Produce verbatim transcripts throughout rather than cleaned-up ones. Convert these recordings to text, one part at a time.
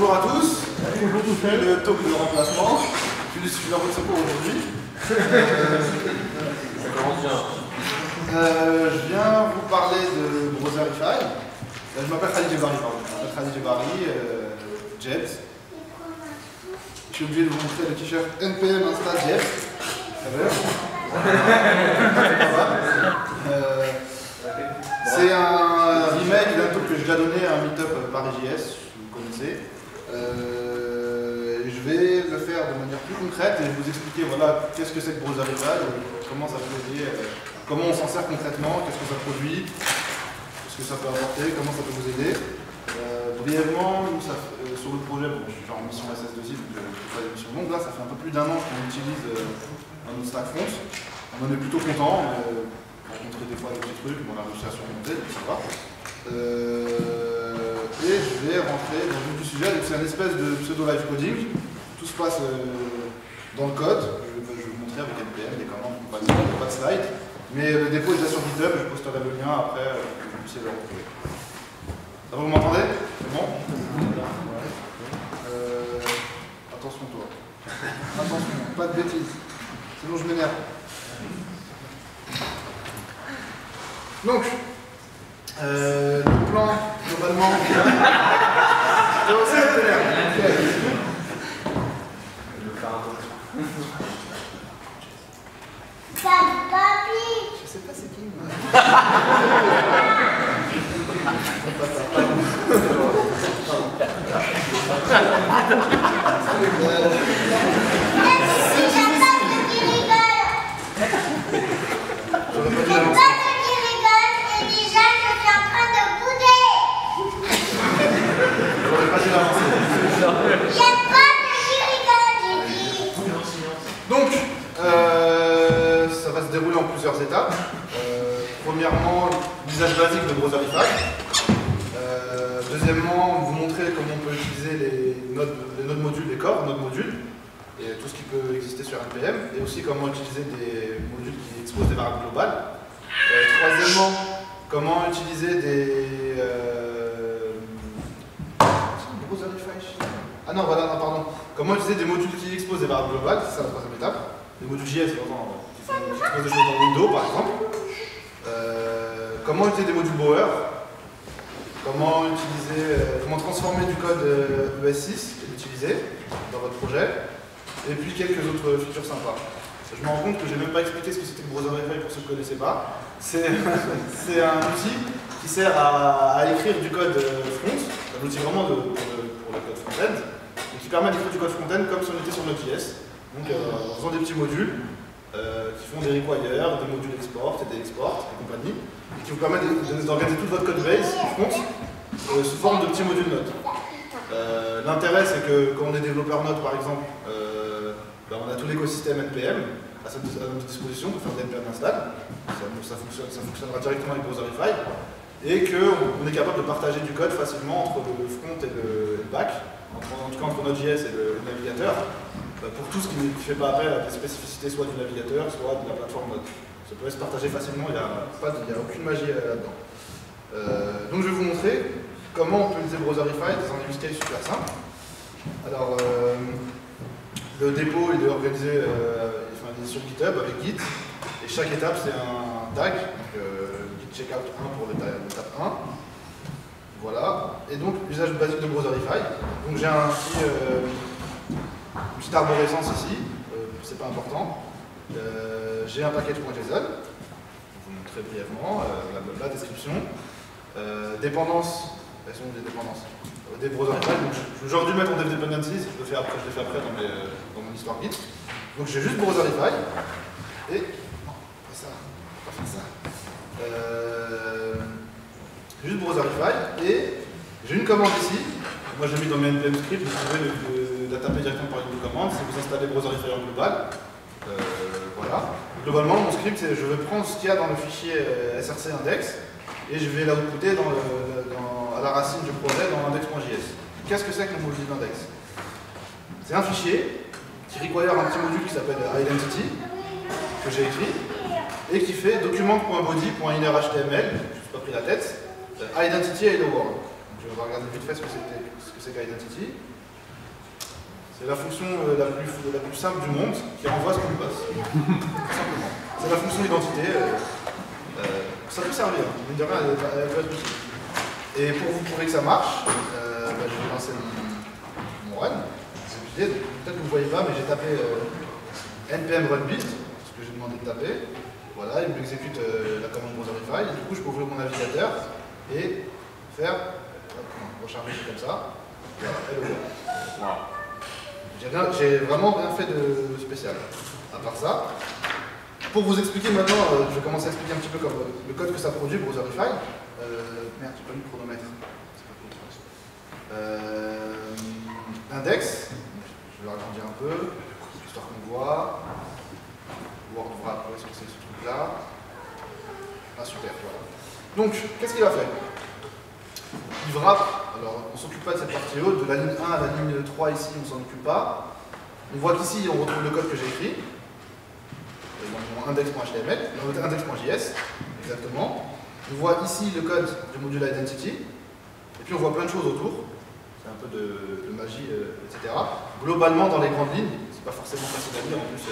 Bonjour à tous. Bonjour tout le monde. Le talk de remplacement. Je suis la route secours aujourd'hui. Ça commence bien. Euh, je viens vous parler de Browserify. Je m'appelle Khalid Jebarry, pardon. Je m'appelle Khalid Jebarry, euh, Jebs. Je suis obligé de vous montrer le t-shirt N P M Insta Jebs. Ça va bien. C'est un remake d'un talk que j'ai déjà donné à un meetup Paris.js, si vous connaissez. Euh, je vais le faire de manière plus concrète et vous expliquer voilà, qu'est-ce que c'est que Browserify, comment ça produit, euh, comment on s'en sert concrètement, qu'est-ce que ça produit, ce que ça peut apporter, comment ça peut vous aider. Euh, brièvement, nous, ça, euh, sur le projet, bon, je suis en mission S S deux I, donc je ne fais pas des missions longues. Là, ça fait un peu plus d'un an qu'on utilise euh, un autre stack front. On en est plutôt content. Euh, montrer des fois des petits trucs, on a réussi à surmonter, donc ça va. Euh, et je vais rentrer dans le vif du sujet, donc c'est un espèce de pseudo-live coding. Tout se passe euh, dans le code, je, je vais vous montrer avec N P M, des commandes, pas de slide. Mais le dépôt est déjà sur GitHub, je posterai le lien après, euh, que vous puissiez le retrouver. Ça va, vous m'entendez? C'est bon? euh, Attention toi. Attention, pas de bêtises. Sinon je m'énerve. Donc, euh, le plan, globalement, c'est aussi un ténère. Je sais pas c'est qui, moi. C'est pas ça. Donc, euh, ça va se dérouler en plusieurs étapes. Euh, premièrement, l'usage basique de Browserify. Euh, deuxièmement, vous montrer comment on peut utiliser les nodes, les nodes modules, les corps, nodes modules, et tout ce qui peut exister sur N P M, et aussi comment utiliser des modules qui exposent des variables globales. Euh, troisièmement, comment utiliser des euh, Ah non, voilà, non, pardon. Comment utiliser des modules qui exposent des variables globales, c'est la troisième étape. Des modules J S, qui exposent des choses dans Windows, par exemple. Euh, comment utiliser des modules Bower. Comment utiliser, euh, comment transformer du code euh, E S six et l'utiliser dans votre projet. Et puis quelques autres features sympas. Je me rends compte que je n'ai même pas expliqué ce que c'était le Browserify pour ceux qui ne connaissaient pas. C'est un outil qui sert à, à écrire du code front, un outil vraiment de, de front-end, et qui permet d'écrire du code front-end comme si on était sur Node.js. Donc euh, en faisant des petits modules euh, qui font des requires, des modules export et des exports et compagnie, et qui vous permettent d'organiser toute votre code base front euh, sous forme de petits modules Node. Euh, L'intérêt c'est que quand on est développeur Node par exemple, euh, ben, on a tout l'écosystème N P M à, cette, à notre disposition pour faire des N P M install. Ça, ça, fonctionne, ça fonctionnera directement avec Browserify. Et qu'on est capable de partager du code facilement entre le front et le back, entre, en tout cas entre Node.js et le navigateur, pour tout ce qui ne fait pas appel à des spécificités soit du navigateur, soit de la plateforme Node. Ça peut se partager facilement, il n'y a, a aucune magie là-dedans. Euh, donc je vais vous montrer comment on peut utiliser Browserify dans un use case super simple. Alors, euh, le dépôt il est organisé euh, enfin, il est sur GitHub avec Git, et chaque étape c'est un tag. Donc, euh, checkout un pour l'étape un. Voilà. Et donc, usage basique de Browserify. Donc, j'ai un petit, euh, une petite arborescence ici, euh, c'est pas important. Euh, j'ai un package.json, vous montrer brièvement euh, la, la description. Euh, dépendances, elles sont des dépendances euh, des Browserify. Aujourd'hui, mettre en dev dependencies, je le fais après, je le fais après dans, mes, dans mon histoire Git. Donc, j'ai juste Browserify et. Non, pas ça, pas faire ça. Euh, juste Browserify et j'ai une commande ici. Moi j'ai mis dans mes N P M script, vous pouvez le, le, la taper directement par une commande. Si vous installez Browserify en global, euh, voilà. Globalement, mon script c'est je vais prendre ce qu'il y a dans le fichier euh, src index et je vais l'outputer dans dans, à la racine du projet dans index.js. Qu'est-ce que c'est que le module d'index? C'est un fichier qui require un petit module qui s'appelle identity que j'ai écrit. Et qui fait document.body.innerhtml, je ne suis pas pris la tête, identity hello world. on va regarder vite fait ce que c'est qu'identity. C'est la fonction la plus, la plus simple du monde qui envoie ce qu'on lui passe. Tout simplement. C'est la fonction identité. Euh, ça peut servir, mais de rien, elle peut être utile. Et pour vous prouver que ça marche, euh, bah, je vais lancer mon, mon run. Peut-être que vous ne voyez pas, mais j'ai tapé euh, N P M run build, ce que j'ai demandé de taper. Voilà, il m'exécute euh, la commande Browserify. Du coup, je peux ouvrir mon navigateur et faire euh, recharger comme ça. Voilà, et le voilà. J'ai vraiment rien fait de spécial. À part ça, pour vous expliquer maintenant, euh, je vais commencer à expliquer un petit peu comme, euh, le code que ça produit Browserify. Euh, merde, j'ai pas mis le chronomètre. Euh, index, je vais agrandir un peu, histoire qu'on voit. Word wrap, est-ce que c'est ce truc-là? Ah super, voilà. Donc, qu'est-ce qu'il a fait? Il wrap, alors on ne s'occupe pas de cette partie haute, de la ligne un à la ligne trois ici, on ne s'en occupe pas. On voit qu'ici, on retrouve le code que j'ai écrit. Donc, mon index.html, notre index.js, exactement. On voit ici le code du module identity. Et puis on voit plein de choses autour. C'est un peu de, de magie, euh, et cetera. Globalement, dans les grandes lignes, c'est pas forcément facile à dire, en plus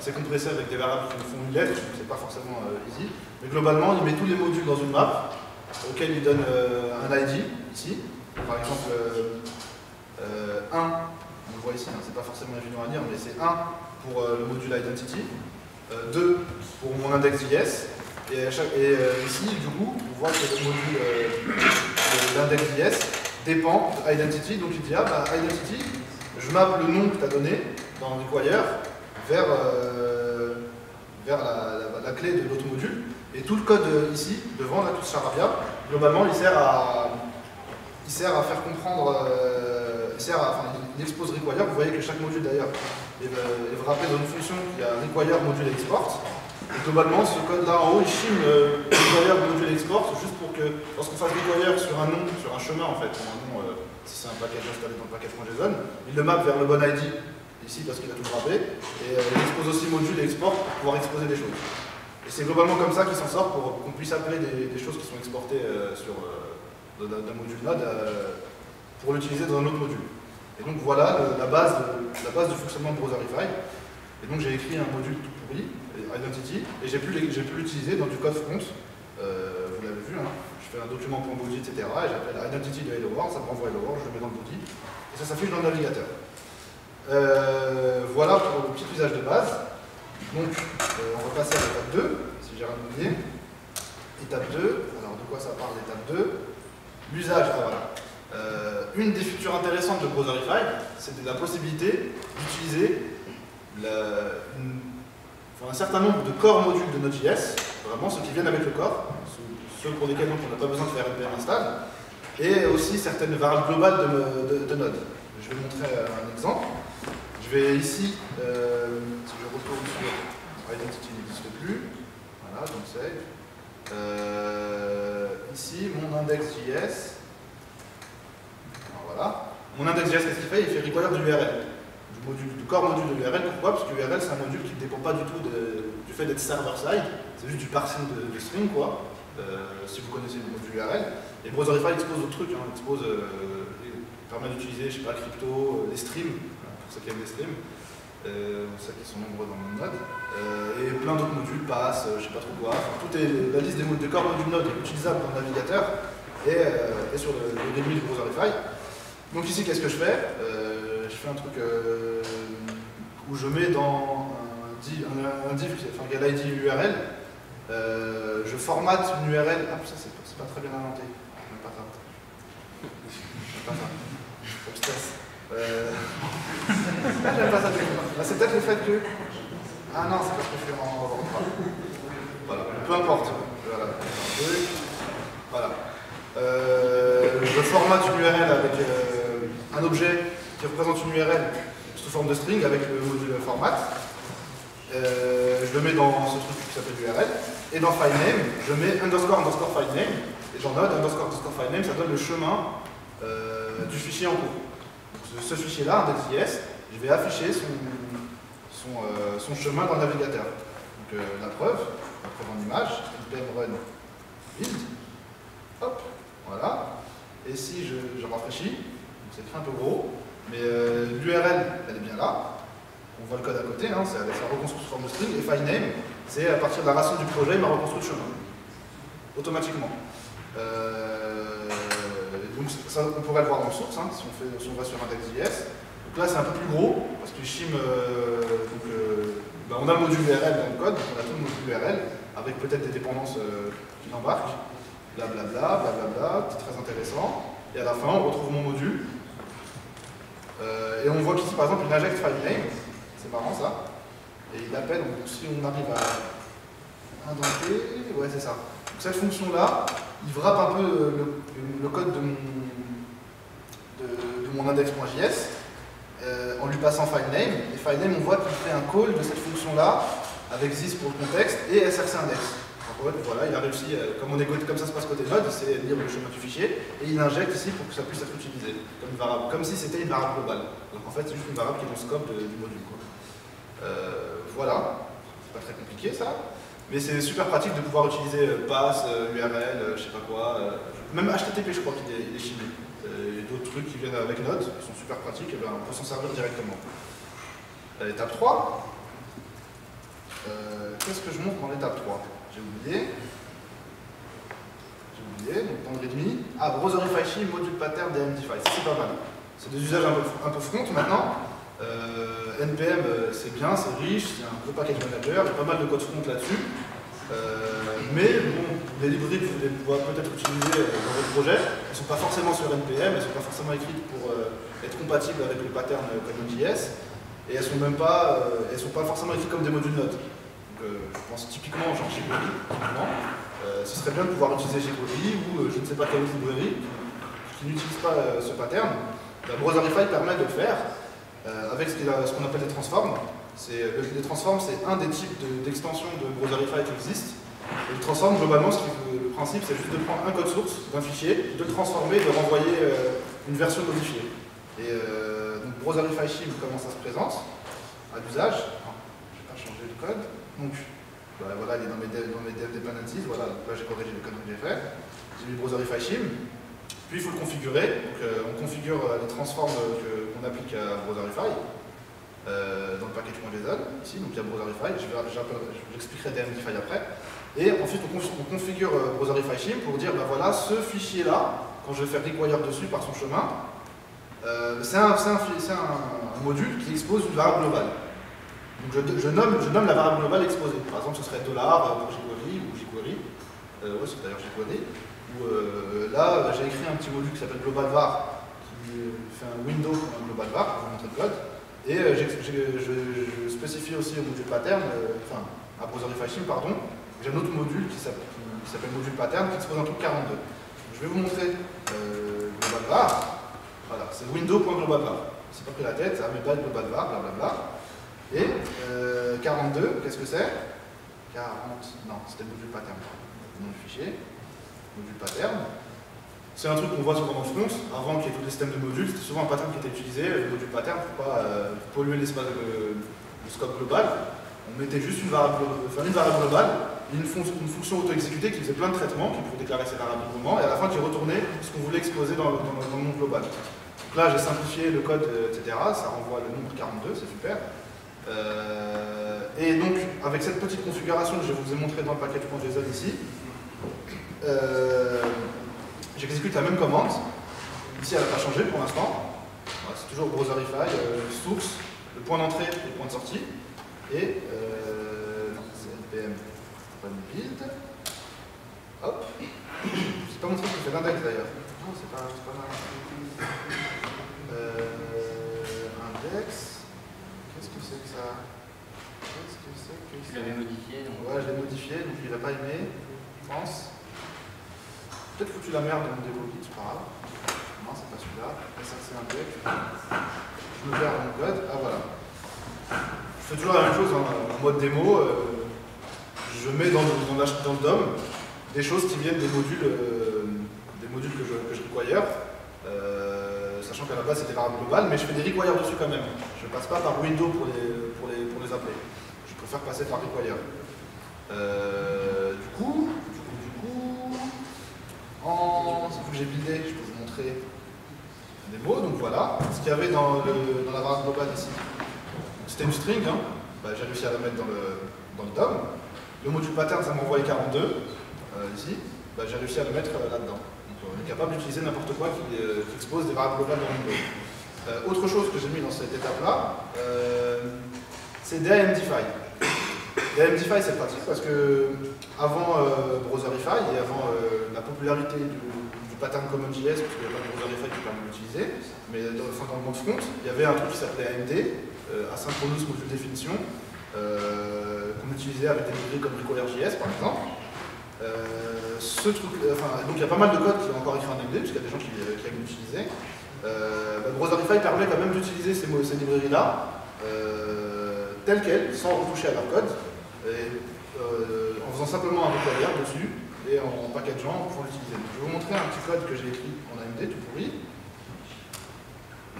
c'est compressé avec des variables qui font une lettre, c'est pas forcément euh, easy. Mais globalement, il met tous les modules dans une map, auquel il donne euh, un I D, ici. Par exemple, euh, euh, un, on le voit ici, hein, c'est pas forcément évident à dire, mais c'est un pour euh, le module identity, euh, deux pour mon index.js, et, chaque, et euh, ici, du coup, on voit que le module euh, d'index.js dépend identity, donc il dit ah bah identity, je mappe le nom que tu as donné dans require vers, euh, vers la, la, la clé de l'autre module, et tout le code ici, devant, là, tout ce charabia, globalement il sert à il sert à faire comprendre, euh, il sert à, enfin il expose require, vous voyez que chaque module d'ailleurs est, euh, est wrappé dans une fonction qui a require module export. Et globalement, ce code-là en haut, il shim le require module export juste pour que lorsqu'on fasse require sur un nom, sur un chemin en fait, un nom, euh, si c'est un package installé dans le package.json, il le map vers le bon I D ici parce qu'il a tout gravé, et euh, il expose aussi module et export pour pouvoir exposer des choses. Et c'est globalement comme ça qu'il s'en sort pour qu'on puisse appeler des, des choses qui sont exportées euh, sur euh, d'un module là pour l'utiliser dans un autre module. Et donc voilà le, la, base de, la base du fonctionnement de Browserify. Et donc j'ai écrit un module tout pourri, Identity, et j'ai pu l'utiliser dans du code front, euh, vous l'avez vu, hein. Je fais un document.body, et cetera, et j'appelle Identity de Hello World, ça me renvoie Hello World, je le mets dans le body, et ça s'affiche dans le navigateur. Euh, voilà pour le petit usage de base. Donc, euh, on va passer à l'étape deux, si j'ai rien oublié. Étape deux, alors de quoi ça parle l'étape deux? L'usage, ah, voilà. Euh, une des features intéressantes de Browserify, c'est la possibilité d'utiliser un certain nombre de corps modules de Node.js, vraiment ceux qui viennent avec le corps, ceux pour lesquels on n'a pas besoin de faire N P M install, et aussi certaines variables globales de, de, de Node. Je vais vous montrer un exemple. Je vais ici, euh, si je retourne sur Identity n'existe plus, voilà, donc save. Euh, ici, mon index.js, voilà. Mon index.js, qu'est-ce qu'il fait? Il fait require du U R L. Module, du corps module de l'U R L, pourquoi? Parce que l'U R L c'est un module qui ne dépend pas du tout de, du fait d'être server-side, c'est juste du parsing de, de string quoi, euh, si vous connaissez le module U R L. Et Browserify expose d'autres trucs, hein, expose, euh, permet d'utiliser, je sais pas, crypto, les streams, pour ceux qui aiment les streams, euh, ceux qui sont nombreux dans mon node, euh, et plein d'autres modules, pass, je sais pas trop quoi, enfin, tout est, la liste des, des corps modules node est utilisable dans le navigateur et, euh, et sur le, le début de Browserify. Donc ici, qu'est-ce que je fais? euh, Je fais un truc euh, où je mets dans un div, un, un div enfin il y a l'I D U R L, euh, je formate une U R L. Ah ça c'est pas très bien inventé. Pas ça. Pas ça. Euh... ah, c'est peut-être le fait que. Ah non, c'est parce que je fais en ordre. Voilà, peu importe. Voilà. Voilà. Euh, je formate une U R L avec euh, un objet qui représente une U R L sous forme de string avec le module format. Euh, je le mets dans ce truc qui s'appelle U R L. Et dans FileName, je mets underscore underscore FileName. Et dans Node, underscore underscore FileName, ça donne le chemin euh, du fichier en cours. Donc, ce fichier-là, index.js, je vais afficher son, son, euh, son chemin dans le navigateur. Donc euh, la preuve, la preuve en image, npm run build. Hop, voilà. Et Et si je, je rafraîchis, c'est écrit un peu gros, mais euh, l'U R L, elle est bien là. On voit le code à côté, hein, c'est avec sa reconstruction de string. Et filename, c'est à partir de la racine du projet, ma reconstruction. Automatiquement. Euh, donc ça, on pourrait le voir dans le source, hein, si, on fait, si on va sur index.js. Donc là, c'est un peu plus gros, parce que shim, euh, donc, euh, ben, on a le module U R L dans le code, on a tout le module U R L, avec peut-être des dépendances euh, qui l'embarquent. Blablabla, blablabla, c'est très intéressant. Et à la fin, on retrouve mon module. Euh, et on voit qu'ici, par exemple, il injecte filename. C'est marrant ça. Et il appelle, donc si on arrive à indenter, ouais, c'est ça. Donc cette fonction-là, il wrappe un peu le, le code de mon, de, de mon index.js euh, en lui passant filename. Et filename, on voit qu'il fait un call de cette fonction-là avec this pour le contexte et src index. Voilà, il a réussi, comme, on est, comme ça se passe côté Node, c'est lire le chemin du fichier, et il injecte ici pour que ça puisse être utilisé, comme, une variable, comme si c'était une variable globale. Donc en fait, c'est juste une variable qui est dans le scope de, du module. Quoi. Euh, voilà, c'est pas très compliqué ça, mais c'est super pratique de pouvoir utiliser pass, U R L, je sais pas quoi, même H T T P je crois qu'il est, est chimé. Et d'autres trucs qui viennent avec Node, qui sont super pratiques, et bien on peut s'en servir directement. L'étape trois, euh, qu'est-ce que je montre dans l'étape trois? J'ai oublié. J'ai oublié, donc dans le readme. Ah, browserify-shim, module pattern, amdify. C'est pas mal. C'est des usages un peu, un peu front maintenant. Euh, N P M, c'est bien, c'est riche, c'est un gros package manager, il y a pas mal de code front là-dessus. Euh, mais bon, les librairies que vous allez pouvoir peut-être utiliser dans votre projet, elles ne sont pas forcément sur N P M, elles ne sont pas forcément écrites pour euh, être compatibles avec le pattern CommonJS. Et elles ne sont même pas, euh, elles sont pas forcément écrites comme des modules Node. Euh, je pense typiquement genre jQuery, euh, ce serait bien de pouvoir utiliser jQuery ou euh, je ne sais pas quelle autre librairie qui n'utilise pas euh, ce pattern. La Browserify permet de le faire euh, avec ce qu'on qu appelle les transforms. Euh, les transforms, c'est un des types d'extensions de, de Browserify qui existe. Et le transform, globalement, ce qui, le principe, c'est juste de prendre un code source d'un fichier, de le transformer et de renvoyer euh, une version modifiée. Et euh, donc Browserify-shim, comment ça se présente à l'usage. Je ne vais pas changer le code. Donc, bah, voilà, il est dans mes dev, dans mes dev dependencies, voilà, là j'ai corrigé le code que j'ai fait, j'ai mis browserify-shim, puis il faut le configurer, donc euh, on configure les transforms qu'on applique à browserify, euh, dans le package.json, ici, donc il y a browserify, je vous expliquerai amdify après, et ensuite on, conf, on configure euh, browserify-shim pour dire, bah voilà, ce fichier-là, quand je vais faire require dessus par son chemin, euh, c'est un, c'est un, c'est un, un module qui expose une variable globale. Donc je, je, nomme, je nomme la variable globale exposée. Par exemple, ce serait dollar pour jQuery ou jQuery. Euh, ouais, c'est d'ailleurs jQuery. Ou euh, là, j'ai écrit un petit module qui s'appelle GlobalVar, qui fait un window pour un GlobalVar, pour montrer le code. Et euh, j ai, j ai, je, je spécifie aussi au module pattern, euh, enfin, à browserify-shim, pardon. J'ai un autre module qui s'appelle module pattern qui expose un truc quarante-deux. Je vais vous montrer euh, GlobalVar. Voilà, c'est window.globalVar. C'est pas pris la tête, ça met pas de GlobalVar, blablabla. Et euh, quarante-deux, qu'est-ce que c'est quarante, non, c'était le module pattern. Le nom du fichier, module pattern. C'est un truc qu'on voit souvent dans Front, avant qu'il y ait tous les systèmes de modules, c'était souvent un pattern qui était utilisé, le module pattern, pour ne pas euh, polluer l'espace, le, le scope global. On mettait juste une variable, enfin, une variable globale, une, fon une fonction auto-exécutée qui faisait plein de traitements, qui pouvait déclarer ses variables au moment, et à la fin qui retournait ce qu'on voulait exposer dans, dans, dans le monde global. Donc là, j'ai simplifié le code, et cetera. Ça renvoie le nombre quarante-deux, c'est super. Euh, et donc, avec cette petite configuration que je vous ai montrée dans le package.json ici, euh, j'exécute la même commande. Ici, elle n'a pas changé pour l'instant. Voilà, c'est toujours browserify, euh, source, le point d'entrée et le point de sortie. Et euh, c'est npm run build. Hop. Je ne sais pas montrer ce que fait l'index d'ailleurs. Non, c'est pas, c'est pas mal. Euh, index. Que ça... Qu'est-ce que c'est que ça... Tu l'avais modifié, donc... Ouais, je l'ai modifié, donc il n'a pas aimé, je pense. Peut-être foutu la merde dans mon debugger, c'est pas grave. Non, c'est pas celui-là. Ça, c'est un deck. Je me perds mon code. Ah, voilà. Je fais toujours la même chose hein, en mode démo. Euh, je mets dans, dans, la, dans le D O M des choses qui viennent des modules, euh, des modules que je, que je require. Euh, sachant qu'à la base, c'était variable globale, mais je fais des requires dessus quand même. Je ne passe pas par window pour les, pour les, pour les appeler. Je préfère passer par require. Euh, du coup, du coup, du coup, en... vu que j'ai buildé, je peux vous montrer. montrer des mots. Donc voilà ce qu'il y avait dans, le, dans la variable globale ici. C'était une string, hein. Bah, j'ai réussi à la mettre dans le, dans le D O M. Le mot du pattern, ça m'envoie quarante-deux, euh, ici. Bah, j'ai réussi à le mettre euh, là-dedans. Donc on est capable d'utiliser n'importe quoi qui, euh, qui expose des variables globales dans Windows. Euh, autre chose que j'ai mis dans cette étape-là, euh, c'est des amdify. Des amdify, c'est pratique parce que avant euh, Browserify et avant euh, la popularité du, du pattern CommonJS, parce qu'il n'y a pas de Browserify qui permet de l'utiliser, mais dans, enfin, dans le monde front, il y avait un truc qui s'appelait A M D, euh, Asynchronous Module Definition, euh, qu'on utilisait avec des librairies comme RequireJS par exemple. Euh, ce truc, enfin, donc il y a pas mal de codes qui ont encore écrit en A M D, puisqu'il y a des gens qui, qui aiment l'utiliser. Euh, bah, Browserify permet quand même d'utiliser ces, ces librairies-là, euh, telles quelles, sans retoucher à leur code, et, euh, en faisant simplement un require dessus, et en packageant, pour l'utiliser. Je vais vous montrer un petit code que j'ai écrit en A M D, tout pourri.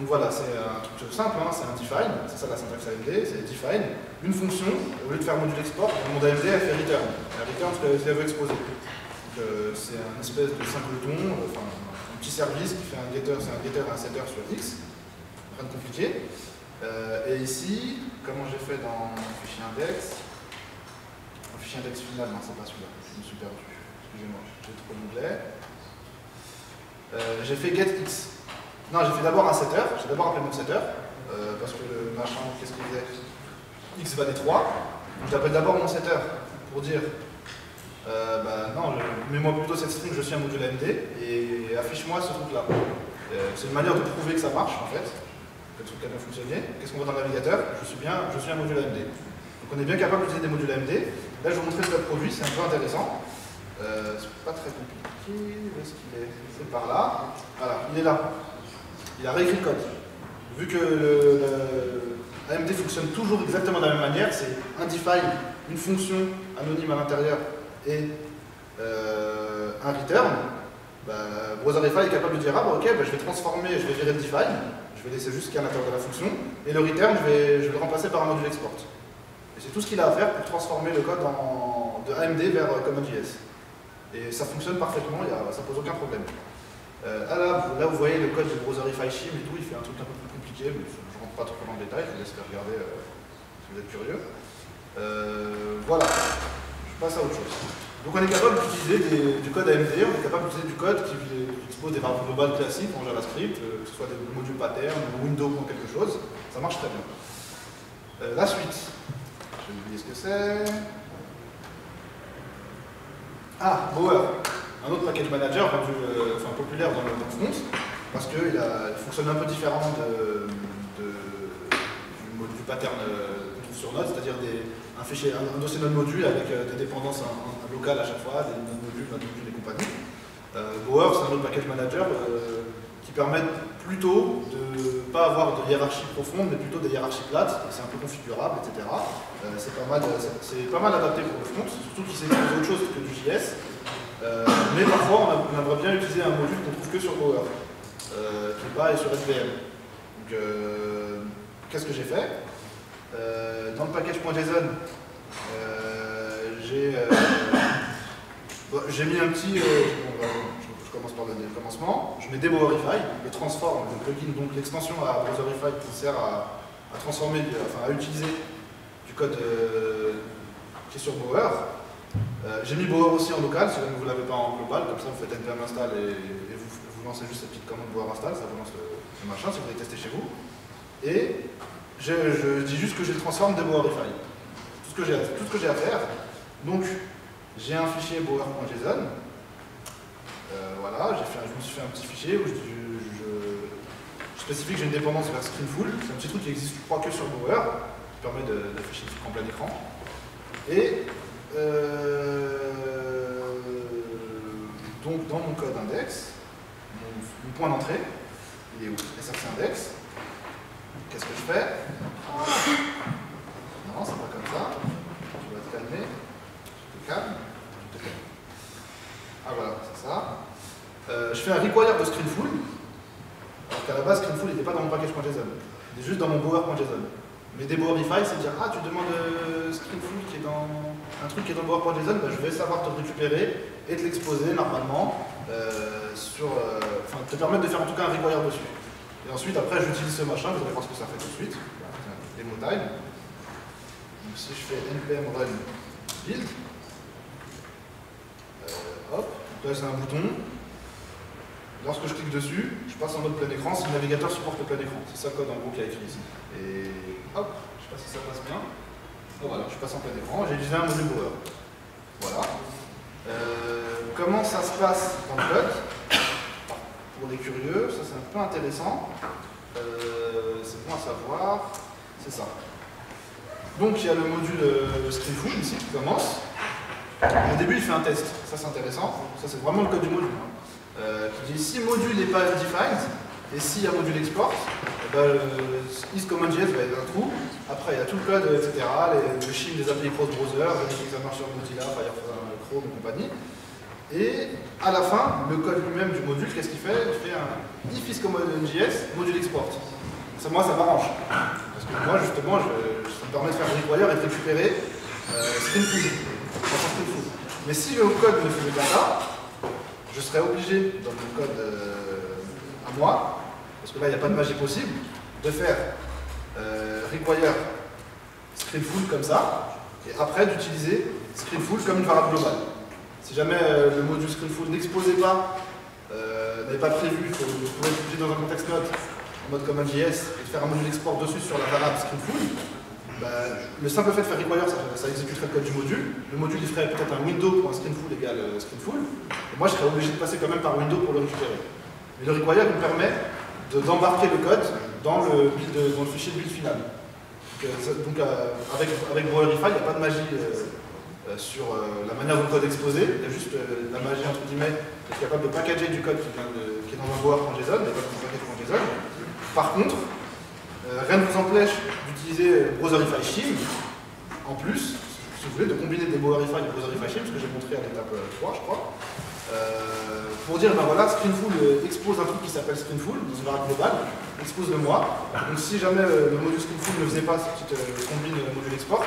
Donc voilà, c'est un truc simple, hein, c'est un define, c'est ça la syntaxe A M D, c'est define, une fonction, au lieu de faire module export, le monde A M D elle fait return, elle return ce qu'elle veut exposer. C'est euh, un espèce de simple don, enfin euh, un petit service qui fait un getter, c'est un getter et un setter sur X, rien de compliqué. Euh, et ici, comment j'ai fait dans mon fichier index, un fichier index final, non c'est pas celui-là, je me suis perdu, excusez-moi, j'ai trop d'onglets. Euh, j'ai fait get X. Non, j'ai fait d'abord un setter, j'ai d'abord appelé mon setter, euh, parce que le machin, qu'est-ce qu'il faisait, x valait trois, donc j'appelle d'abord mon setter pour dire, euh, bah non, mets-moi plutôt cette string, je suis un module A M D, et affiche-moi ce truc-là. Euh, c'est une manière de prouver que ça marche, en fait, que le truc a bien fonctionné. Qu'est-ce qu'on voit dans le navigateur? Je suis bien, je suis un module A M D. Donc on est bien capable d'utiliser des modules A M D. Là, je vais vous montrer ce que produit, c'est un peu intéressant. Euh, c'est pas très compliqué, où est-ce qu'il est? C'est par là. Voilà, il est là. Il a réécrit le code. Vu que l'A M D fonctionne toujours exactement de la même manière, c'est un define, une fonction anonyme à l'intérieur et euh, un return, bah, Browserify est capable de dire ah bah ok, bah, je vais transformer, je vais virer le define, je vais laisser juste ce qu'il y a à l'intérieur de la fonction, et le return, je vais, je vais le remplacer par un module export. Et c'est tout ce qu'il a à faire pour transformer le code en, de A M D vers CommonJS. Et ça fonctionne parfaitement, y a, ça pose aucun problème. Euh, ah là, là, vous voyez le code de Browserify-shim et tout, il fait un truc un peu plus compliqué, mais je ne rentre pas trop dans le détail, je vous laisse regarder euh, si vous êtes curieux. Euh, voilà, je passe à autre chose. Donc on est capable d'utiliser du code A M D, on est capable d'utiliser du code qui, qui expose des variables globales classiques en JavaScript, euh, que ce soit des modules pattern, ou window ou quelque chose, ça marche très bien. Euh, la suite, je vais vous dire ce que c'est. Ah, Bower. Un autre package manager rendu, euh, enfin, populaire dans le front, parce qu'il fonctionne un peu différent de, de, du, du pattern euh, qu'on trouve sur Node, c'est-à-dire un fichier, un, un dossier Node module avec euh, des dépendances un, un locales à chaque fois, des Node modules, Node modules et compagnie. Euh, Bower, c'est un autre package manager euh, qui permet plutôt de ne pas avoir de hiérarchie profonde, mais plutôt des hiérarchies plates, c'est un peu configurable, et cetera. Euh, c'est pas mal, c'est pas mal adapté pour le front, surtout qu'il s'écrit d'autres choses que du J S. Euh, mais parfois, on aimerait bien utiliser un module qu'on trouve que sur Bower, euh, qui n'est pas et sur S V M. Donc, euh, qu'est-ce que j'ai fait euh, dans le package.json, euh, j'ai euh, bon, mis un petit... Euh, bon, euh, je, je commence par le commencement. Je mets Debowerify, le transform, le plugin, donc l'extension à Browserify qui sert à, à transformer, enfin à utiliser du code euh, qui est sur Bower. Euh, J'ai mis Bower aussi en local, si vous ne l'avez pas en global, comme ça vous faites N P M install et, et vous, vous lancez juste cette petite commande Bower install, ça vous lance le, le machin si vous voulez tester chez vous. Et je, je dis juste que je transforme des Bowerify. Tout ce que j'ai à faire. Donc j'ai un fichier bower.json. Euh, voilà, j'ai fait, je me suis fait un petit fichier où je, je, je spécifie que j'ai une dépendance vers screenfull. C'est un petit truc qui existe, je crois, que sur Bower, qui permet d'afficher le truc en plein écran. Et Euh, donc dans mon code index, mon, mon point d'entrée, il est où? S R C index. Qu'est-ce que je fais? Non, c'est pas comme ça. Tu vas te calmer. Je te calme. Je te calme. Ah voilà, c'est ça. Euh, je fais un require de screenfull. Alors qu'à la base, screenfull n'était pas dans mon package.json. Il est juste dans mon bower.json. Mais Debowerify, c'est dire, ah, tu demandes euh, screenfull qui est dans... un truc qui est dans Bower.json, bah, je vais savoir te récupérer et te l'exposer normalement euh, sur, euh, enfin, te permettre de faire en tout cas un require dessus. Et ensuite, après, j'utilise ce machin, vous allez voir ce que ça fait tout de suite. Demo time. Donc si je fais npm run build, euh, hop, donc là c'est un bouton. Lorsque je clique dessus, je passe en mode plein écran si le navigateur supporte le plein écran. C'est ça le code en gros qu'il y a écrit ici. Et hop, je sais pas si ça passe bien. Oh, voilà, je passe en plein écran, j'ai utilisé un module Bower. Voilà. Euh, comment ça se passe dans le code? Pour les curieux, ça c'est un peu intéressant. Euh, c'est bon à savoir, c'est ça. Donc il y a le module euh, screenfull ici qui commence. Au début il fait un test, ça c'est intéressant, ça c'est vraiment le code du module. Euh, qui dit si module n'est pas defined, et s'il y a module export, eh ben, le is CommonJS va être un trou. Après il y a tout le code, et cetera. Les, le shim des applis cross-browser, vérifier que ça marche sur Mozilla, Firefox, Chrome et compagnie. Et à la fin, le code lui-même du module, qu'est-ce qu'il fait? Il fait un if is CommonJS, module export. Ça, moi ça m'arrange. Parce que moi justement, je, ça me permet de faire un require et de récupérer euh, screenfull. Mais si le code ne faisait pas ça, je serais obligé, dans mon code euh, à moi, parce que là il n'y a pas de magie possible, de faire euh, require screenfull comme ça, et après d'utiliser screenfull comme une variable globale. Si jamais euh, le module screenfull n'exposait pas, euh, n'avait pas prévu, que vous pouvez l'utiliser dans un contexte note, en mode CommonJS, et de faire un module export dessus sur la variable screenfull, bah, le simple fait de faire require, ça, ça exécuterait le code du module. Le module il ferait peut-être un window pour un screenfull égale screenfull, et moi je serais obligé de passer quand même par window pour le récupérer. Mais le require nous permet d'embarquer de, le code dans le, build, dans le fichier de build final. Donc, euh, ça, donc euh, avec, avec Browserify, il n'y a pas de magie. Euh, Euh, sur euh, la manière dont le code est exposé, il y a juste euh, la magie entre guillemets d'être capable de packager du code qui, vient de, qui est dans un Bower en JSON, et pas dans un package en JSON. Par contre, euh, rien ne vous empêche d'utiliser browserify-shim en plus, si vous voulez, de combiner des Bowerify et browserify-shim, ce que j'ai montré à l'étape trois, je crois, euh, pour dire ben voilà, screenfull expose un truc qui s'appelle screenfull dans une variable globale, expose-le moi. Donc si jamais euh, le module screenfull ne faisait pas cette petite euh, combine euh, module export,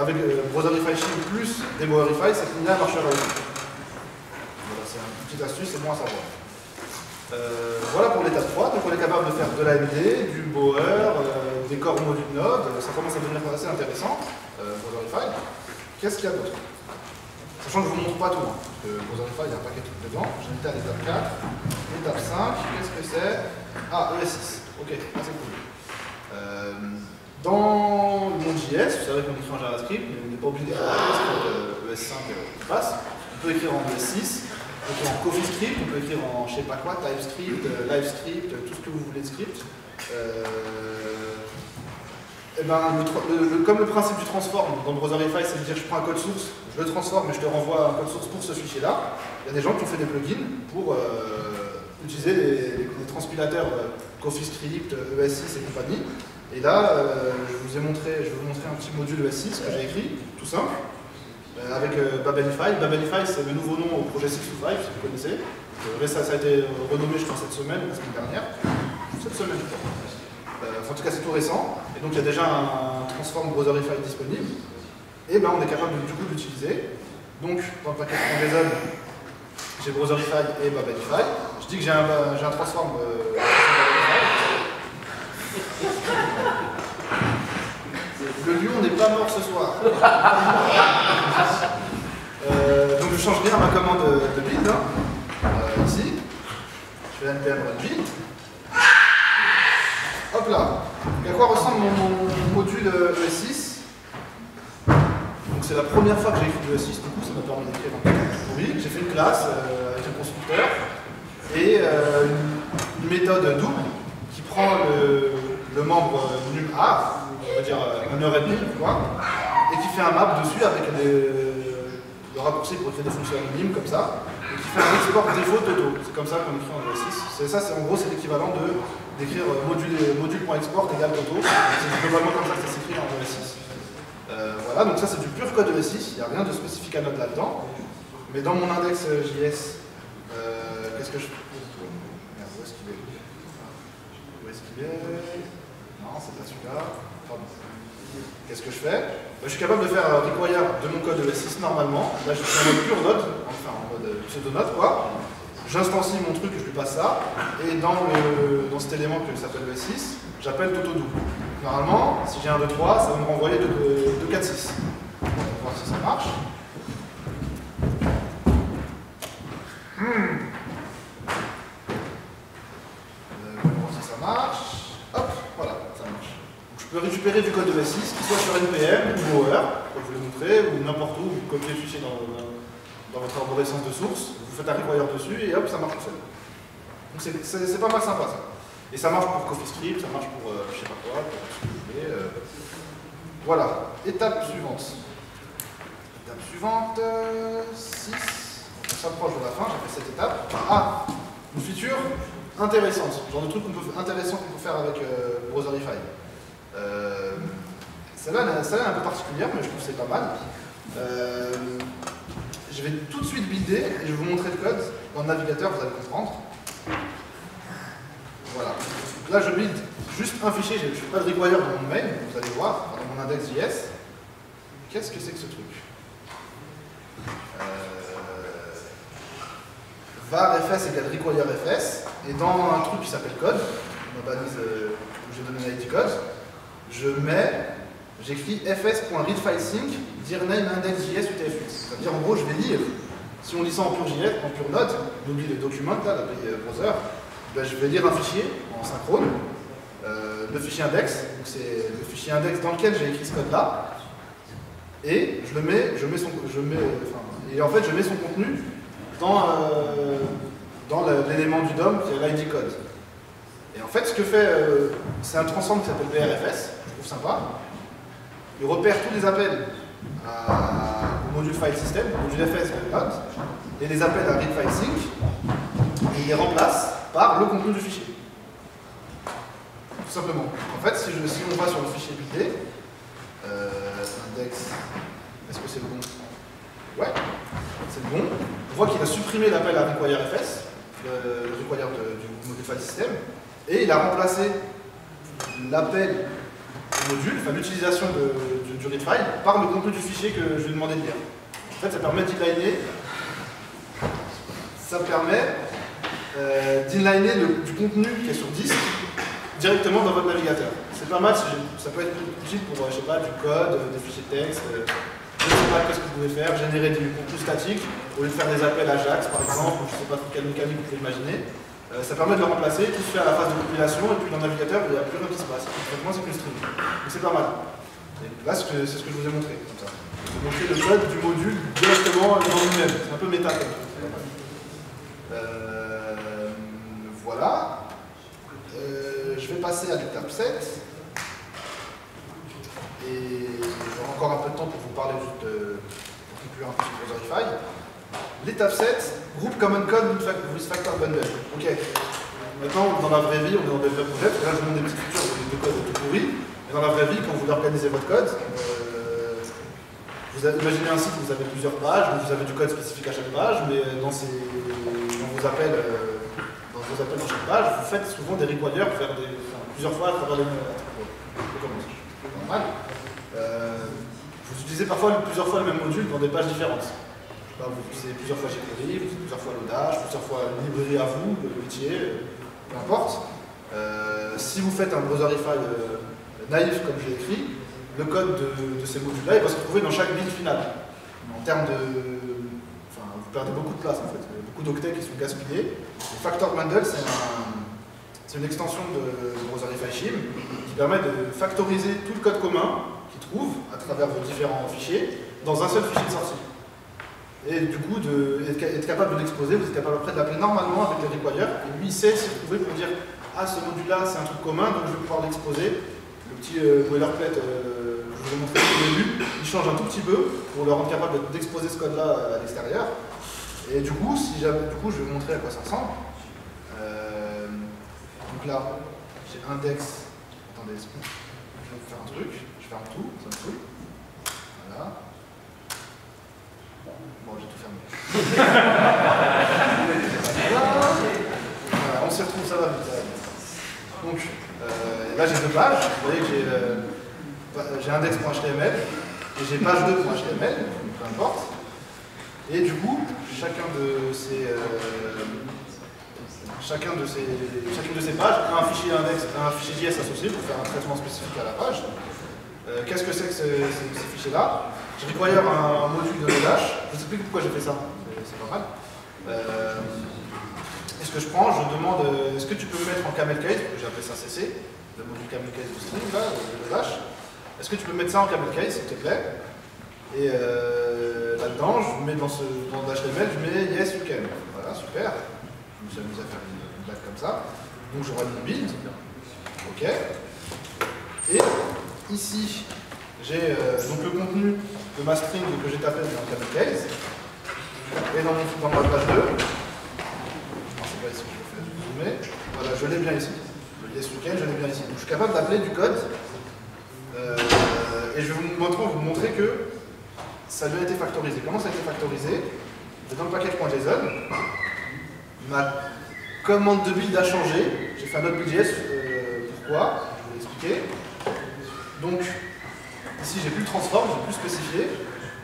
avec euh, browserify-shim plus Debowerify, cette ligne-là marchera aussi. Voilà, c'est une petite astuce, c'est bon à savoir. Euh, voilà pour l'étape trois, donc on est capable de faire de l'A M D, du Bower, euh, des corps modules Node, euh, ça commence à devenir assez intéressant, euh, Browserify. Qu'est-ce qu'il y a d'autre? Sachant que je ne vous montre pas tout, hein, parce que Browserify, il y a un paquet de trucs dedans. J'ai été à l'étape quatre, l'étape cinq, qu'est-ce que c'est? Ah, E S six, ok, ah, c'est cool. Euh, Dans le monde J S, vous savez qu'on écrit en JavaScript, mais on n'est pas obligé d'écrire en JavaScript, E S cinq qui passe. On peut écrire en E S six, on peut écrire en CoffeeScript, on peut écrire en je sais pas quoi, TypeScript, LiveScript, tout ce que vous voulez de script. Euh... Et ben, le, le, le, comme le principe du transform dans Browserify, c'est de dire je prends un code source, je le transforme et je te renvoie un code source pour ce fichier-là. Il y a des gens qui ont fait des plugins pour euh, utiliser les, les, les transpilateurs euh, CoffeeScript, E S six et compagnie. Et là, euh, je vous ai montré, je vais vous montrer un petit module E S six que j'ai écrit, tout simple, euh, avec euh, Babelify. Babelify, c'est le nouveau nom au projet six cent soixante-cinq, si vous connaissez. Euh, ça, ça a été renommé, je crois, cette semaine, la semaine dernière. Cette semaine, je crois. Euh, enfin, en tout cas, c'est tout récent. Et donc, il y a déjà un, un transform Browserify disponible. Et ben, on est capable du coup d'utiliser. Donc, dans le paquet de JSON, j'ai Browserify et Babelify. Je dis que j'ai un, un transform. Euh, Le lion n'est pas mort ce soir. euh, donc je change bien ma commande de build. Hein. Euh, ici, je fais npm run build. Hop là. Et à quoi ressemble mon, mon module E S six? Donc c'est la première fois que j'ai écrit le E S six, du coup ça m'a permis d'écrire un code. J'ai fait une classe euh, avec un constructeur et euh, une méthode double qui prend le, le membre num_r. On va dire une heure et demie, quoi, et qui fait un map dessus avec des, le raccourci pour créer des fonctions anonymes comme ça, et qui fait un export défaut toto. C'est comme ça qu'on écrit en E S six. Ça, en gros, c'est l'équivalent d'écrire module.export module égale toto. C'est globalement comme ça que ça s'écrit en E S six. Euh, voilà, donc ça, c'est du pur code E S six. Il n'y a rien de spécifique à Node là-dedans. Mais dans mon index J S, euh, qu'est-ce que je. Merde, où est-ce qu'il est? Où est-ce qu'il est? Non, c'est pas celui-là. Qu'est-ce que je fais? Je suis capable de faire un require de mon code E S six normalement. Là, je suis en mode pure note, enfin en mode pseudo note, quoi. j'instancie mon truc, je lui passe ça, et dans, le, dans cet élément qui s'appelle E S six, j'appelle TotoDo. Normalement, si j'ai un, deux, trois, ça va me renvoyer deux, quatre, six. On va voir si ça marche. Hmm. On va voir si ça marche. Hop, voilà, ça marche. Donc, je peux récupérer du code de E S six, qu'il soit sur N P M ou Bower, comme je vous l'ai montré, ou n'importe où, vous copiez le fichier dans, dans votre arborescence de source, vous faites un require dessus et hop, ça marche tout seul. Donc c'est pas mal sympa ça. Et ça marche pour CoffeeScript, ça marche pour euh, je sais pas quoi, pour tout ce que vous voulez. Euh. Voilà, étape suivante. Étape suivante, six. On s'approche de la fin, j'ai fait cette étape. Ah, une feature intéressante, genre de truc qu'on peut, intéressant qu'on peut faire avec euh, Browserify. Euh, Celle-là celle est un peu particulière, mais je trouve que c'est pas mal. Euh, je vais tout de suite builder et je vais vous montrer le code. Dans le navigateur, vous allez comprendre. Voilà. Donc là, je build juste un fichier, je ne fais pas de require dans mon main, vous allez voir, dans mon index.js. Qu'est-ce que c'est que ce truc euh... var F S égale require F S, et dans un truc qui s'appelle code, ma balise euh, où j'ai donné l'I D code, je mets, j'écris F S.readfilesync dire name index.js ou T F huit. C'est-à-dire, en gros, je vais lire. Si on lit ça en pure J S, en pure note, on oublie les documents, là, la browser. Ben, je vais lire un fichier en synchrone, euh, le fichier index, donc c'est le fichier index dans lequel j'ai écrit ce code-là, et je le mets, je mets son, je mets, enfin, et en fait je mets son contenu dans, euh, dans l'élément du D O M qui est l'I D code. Et en fait ce que fait, euh, c'est un transform qui s'appelle B R F S, je trouve sympa. Il repère tous les appels à, au module file system, au module F S, et les appels à readfilesync, et il les remplace par le contenu du fichier. Tout simplement. En fait, si, je, si on va sur le fichier buildé, euh, index, est-ce que c'est le bon? Ouais, c'est le bon. On voit qu'il a supprimé l'appel à require F S, le, le require de, du module file system, et il a remplacé l'appel au module, enfin l'utilisation du, du read file, par le contenu du fichier que je lui ai demandé de lire. En fait, ça permet d'inliner, ça permet Euh, d'inliner du contenu qui est sur disque directement dans votre navigateur. C'est pas mal, ça peut être utile pour, je sais pas, du code, des fichiers texte, euh, je sais pas qu'est-ce que vous pouvez faire, générer du contenu statique, au lieu de faire des appels à Ajax par exemple, ou je sais pas quelle mécanique vous pouvez imaginer. Euh, ça permet de le remplacer, tout se fait à la phase de compilation, et puis dans le navigateur, il n'y a plus rien qui se passe. Concrètement, c'est plus stream. Donc c'est pas mal. Et là, c'est ce que je vous ai montré, comme ça. Je vous ai montré le code du module directement dans lui-même. C'est un peu méta. Voilà, euh, je vais passer à l'étape sept, et j'aurai encore un peu de temps pour vous parler juste de, pour conclure un peu sur Browserify. L'étape sept, groupe common code with factor bundle. Ok, maintenant dans la vraie vie, on est dans des vrais projets, là je vous montre des petites features de code tout pourri, mais dans la vraie vie, quand vous organisez votre code, euh, vous avez, imaginez un site où vous avez plusieurs pages, où vous avez du code spécifique à chaque page, mais dans, ces, dans vos appels, euh, vous appelez dans chaque page, vous faites souvent des requires pour faire des, enfin, plusieurs fois à travers les mêmes normal. Euh, vous utilisez parfois plusieurs fois le même module dans des pages différentes. Là, vous utilisez plusieurs fois jQuery, vous utilisez plusieurs fois Lodash, plusieurs fois une librairie à vous, le métier, peu importe. Euh, si vous faites un Browserify euh, naïf comme je l'ai écrit, le code de, de ces modules-là il va se trouver dans chaque build final. En termes de... Enfin, vous perdez beaucoup de place en fait. D'octets qui sont gaspillés. Le factor-bundle, c'est un, une extension de Browserify-shim qui permet de factoriser tout le code commun qu'il trouve à travers vos différents fichiers dans un seul fichier de sortie. Et du coup, de, être capable de l'exposer, vous êtes capable après de l'appeler normalement avec les requires. Et lui, il sait se trouver pour dire ah, ce module-là, c'est un truc commun, donc je vais pouvoir l'exposer. Le petit euh, boilerplate, euh, je vous ai montré au début, il change un tout petit peu pour le rendre capable d'exposer ce code-là à l'extérieur. Et du coup, si j'avais, du coup, je vais vous montrer à quoi ça ressemble. Euh, donc là, j'ai index. Attendez, je vais vous faire un truc. Je ferme tout, ça me saoule. Voilà. Bon, j'ai tout fermé. Voilà, on s'y retrouve, ça va vite. Donc, euh, là, j'ai deux pages. Vous voyez que j'ai euh, index.html et j'ai page deux.html, peu importe. Et du coup, chacun de ces, euh, chacun de ces, chacune de ces pages a un fichier index, un fichier J S associé pour faire un traitement spécifique à la page. Euh, Qu'est-ce que c'est que ces, ces, ces fichiers-là? Je require un, un module de dash. Je vous explique pourquoi j'ai fait ça, c'est pas mal. Euh, et ce que je prends, je demande, euh, est-ce que tu peux me mettre en camel case, que j'appelle ça C C, le module camel case du string, là, le dash. Est-ce que tu peux mettre ça en camel case, s'il te plaît? Et euh, là-dedans, je mets dans ce dans H T M L, je mets yes you can. Voilà, super. Je me suis amusé à faire une blague comme ça. Donc je run mon build. Ok. Et ici, j'ai euh, donc le contenu de ma string que j'ai tapé dans le camel case. Et dans, mon, dans ma page deux, non, c'est pas ici que je fais, je vais zoomer. Voilà, je l'ai bien ici. Le yes you can, je l'ai bien ici. Donc je suis capable d'appeler du code. Euh, et je vais vous montrer, vous montrer que ça lui a été factorisé. Comment ça a été factorisé? Dans le package.json, ma commande de build a changé. J'ai fait un autre build.js, euh, pourquoi? Je vais vous expliquer. Donc, ici j'ai plus le transform, j'ai plus spécifié,